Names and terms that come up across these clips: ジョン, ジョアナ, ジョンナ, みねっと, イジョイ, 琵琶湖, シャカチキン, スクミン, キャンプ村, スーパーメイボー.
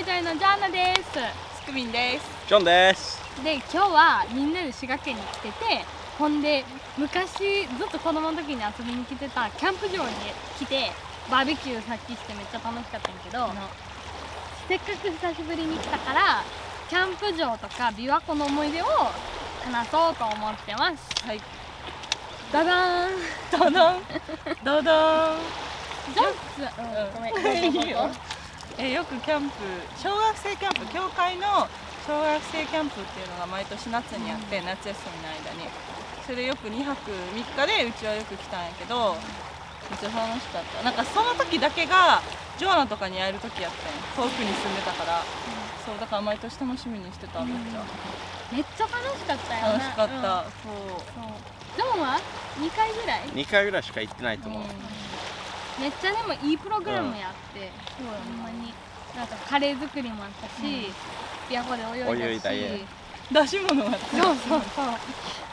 イジョイのジョンナです。スクミンです。ジョンです。で、今日はみんなで滋賀県に来てて、ほんで昔ずっと子供の時に遊びに来てたキャンプ場に来てバーベキューさっきしてめっちゃ楽しかったんやけど、せっかく久しぶりに来たからキャンプ場とか琵琶湖の思い出を話そうと思ってます。はい。ダダーン。ダダン。ダダーン。ジョン、ごめん。いいよ。よくキャンプ、小学生キャンプ、教会の小学生キャンプっていうのが毎年夏にあって、夏休みの間にそれよく2泊3日でうちはよく来たんやけど、めっちゃ楽しかった。なんかその時だけがジョアナとかに会える時やったんや、遠くに住んでたから、そうだから毎年楽しみにしてた。めっちゃ楽しかったよね。楽しかった。そうジョンは2回ぐらいしか行ってないと思う。めっちゃでもいいプログラムやって、ほんまになんかカレー作りもあったし、琵琶湖で泳いだし、出し物もあっ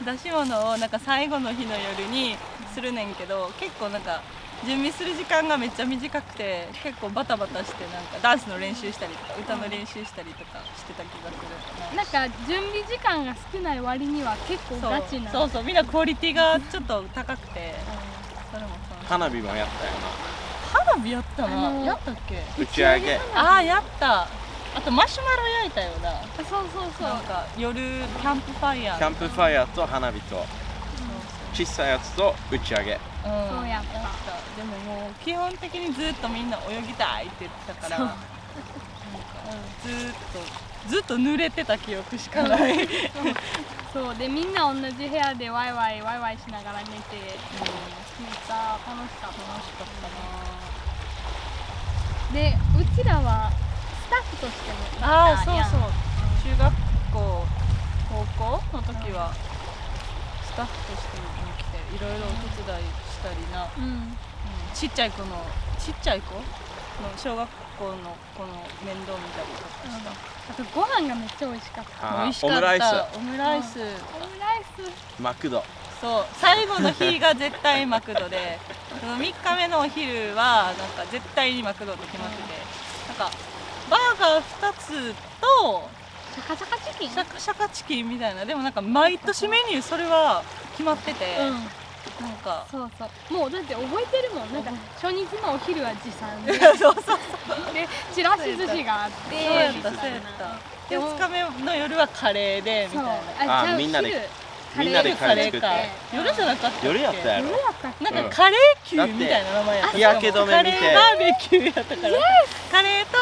た。出し物をなんか最後の日の夜にするねんけど、結構なんか準備する時間がめっちゃ短くて、結構バタバタして、なんかダンスの練習したりとか歌の練習したりとかしてた気がする。なんか準備時間が少ない割には結構ガチな。そうそう、みんなクオリティがちょっと高くて、それも花火もやったよな。花火やったな。やったっけ？打ち上げ。ああ、やった。あとマシュマロ焼いたよな。そうそうそう。なんか夜キャンプファイヤー。キャンプファイヤーと花火と小さいやつと打ち上げ。そうやった。でももう基本的にずっとみんな泳ぎたいって言ってたから、なんかずっと濡れてた記憶しかない。そうで、みんな同じ部屋でワイワイしながら寝て。めっちゃ楽しかったな。で、うちらはスタッフとしても行ったやん。ああ、そうそう。中学校、高校の時はスタッフとしても来て、いろいろお手伝いしたりな。ちっちゃい子の小学校の子の面倒見たりとかした。あとご飯がめっちゃ美味しかった。美味しかった。オムライス。マクド。そう、最後の日が絶対マクドで3日目のお昼はなんか絶対にマクドと決まってて、なんかバーガー2つとシャカチキンみたいな。でもなんか毎年メニューそれは決まってて、なんかそうそう、もうだって覚えてるもん。なんか初日のお昼は持参ででちらし寿司があって、で2日目の夜はカレーでみたいな。あ、みんなでカレー作って。夜じゃなかったっけ？夜やったやろ。なんかカレー球みたいな名前やった。日焼け止め見て。バーベキューやったから。カレーと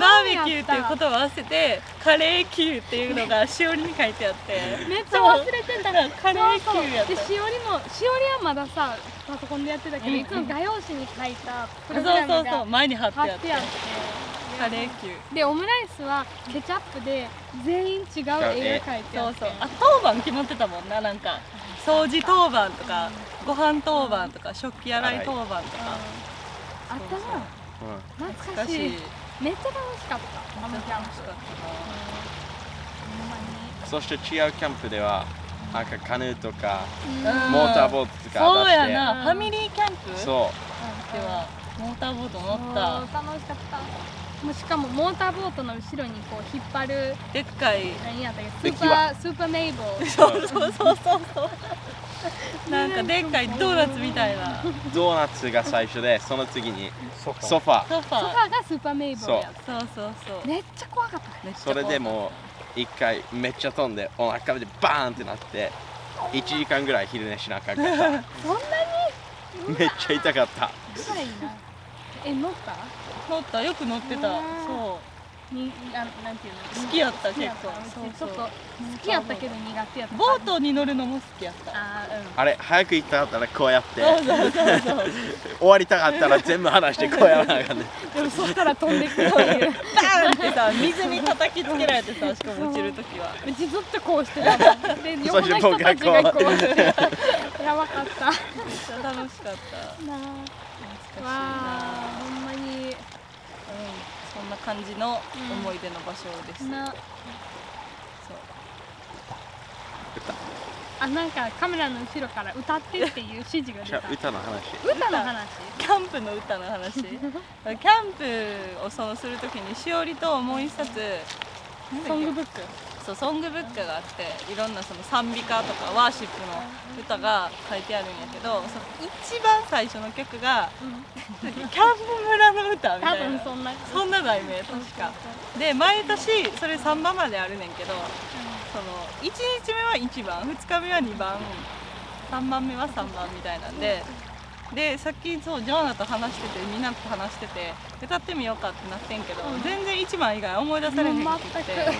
バーベキューっていうことを合わせてカレー球っていうのがしおりに書いてあって。めっちゃ忘れてたらカレー球やった。でしおりはまださパソコンでやってたけど、いつも画用紙に書いたプログラムが。そう、前に貼ってあって。カレー球で、オムライスはケチャップで全員違う絵が描いてあって、あ、当番決まってたもんな。なんか掃除当番とか、ご飯当番とか、食器洗い当番とかあったな。懐かしい。めっちゃ楽しかった。楽しかった。そして違うキャンプではなんかカヌーとかモーターボートとか、そうやな、ファミリーキャンプ。そうではモーターボート乗った。楽しかった。しかもモーターボートの後ろにこう引っ張るでっかい何やったっけ、スーパーメイボー。そうなんかでっかいドーナツみたいな。ドーナツが最初で、その次にソファーがスーパーメイボーや。そうめっちゃ怖かった。それでもう一回めっちゃ飛んでお腹でバーンってなって1時間ぐらい昼寝しなかった。そんなにめっちゃ痛かった。痛いな。乗ったよく乗ってた。そうに、なんていうの、好きやった。結構ちょっと好きやったけど苦手やった。ボートに乗るのも好きやった。あれ早く行ったかったらこうやって、終わりたかったら全部離してこうやらなあかんね。でもそしたら飛んでくる。バーンってさ、水に叩きつけられてさ、しかも落ちるときはうちずっとこうしてたもん。で横の人たちがこうやばかった。めっちゃ楽しかったなあ。わー、ほんまに、そんな感じの思い出の場所です。なんかカメラの後ろから歌ってっていう指示が出た。歌の話。歌の話。キャンプの歌の話。キャンプをするときにしおりともう一冊ソングブック。そう、ソングブックがあっていろんなその賛美歌とかワーシップの歌が書いてあるんやけど、その一番最初の曲が、うん、キャンプ村の歌みたいな。多分そんな題名確か。で毎年それ3番まであるねんけど。その1日目は1番、2日目は2番、3番目は3番みたいなんで、さっきそうジョーナと話しててみんなと話してて歌ってみようかってなってんけど、全然1番以外思い出されへんくて、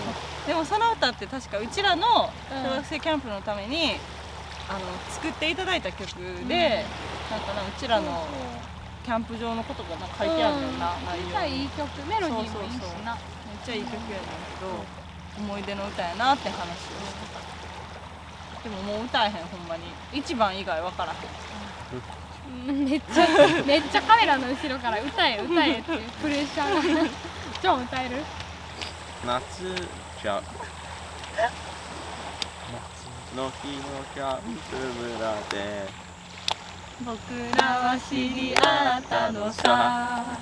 でもその歌って確かうちらの小学生キャンプのために作っていただいた曲で、なんかうちらのキャンプ場のことが書いてあるんだよな。めっちゃいい曲、メロディーもいいしな、めっちゃいい曲やねんけど。思い出の歌やなって話をしてた。でももう歌えへん、ほんまに1番以外分からへん。めっちゃカメラの後ろから歌え歌えっていうプレッシャーが。ジョン歌える？夏ちゃう夏の日のキャンプ村で僕らは知り合ったのさ、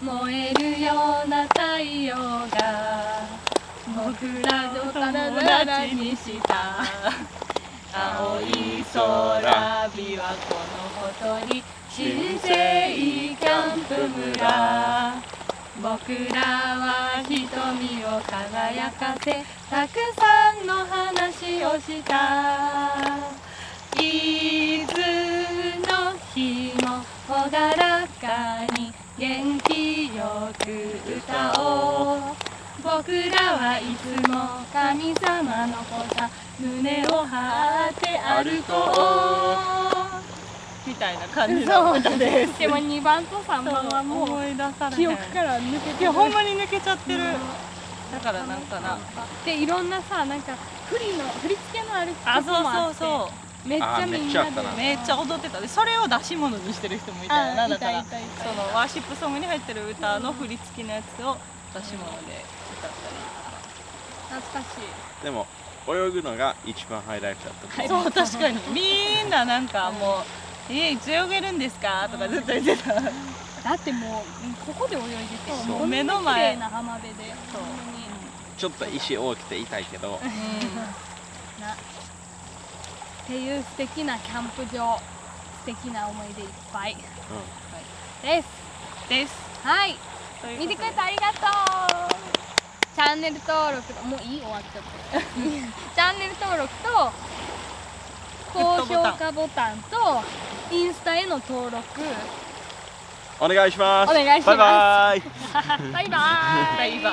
燃えるような太陽が僕らの友達にした青い空びはこのことに新生キャンプ村、僕らは瞳を輝かせたくさんの話をした、いつの日も朗らかに元気よく歌おう、僕らはいつも神様の子さ、胸を張って歩こうみたいな感じの歌です。でも2番と3番はもう記憶から抜けてる。いやほんまに抜けちゃってる。だからなんかなでいろんなさ、なんか振り付けのある曲もあって、そうそうそう、めっちゃみんなでめっちゃ踊ってた。でそれを出し物にしてる人もいたよな。だからそのワーシップソングに入ってる歌の振り付けのやつを私もで歌ったり。懐かしい。でも泳ぐのが一番ハイライトだった。そう確かに。みんななんかもういつ泳げるんですかとかずっと言ってた。だってもうここで泳いでて目の前な浜辺で。ちょっと石大きくて痛いけど。っていう素敵なキャンプ場、素敵な思い出いっぱいです。はい。見てくれてありがとう。チャンネル登録ともういい終わっちゃった。チャンネル登録と高評価ボタンとインスタへの登録お願いします。お願いします。バイバイ。バイバイ。バイバイ。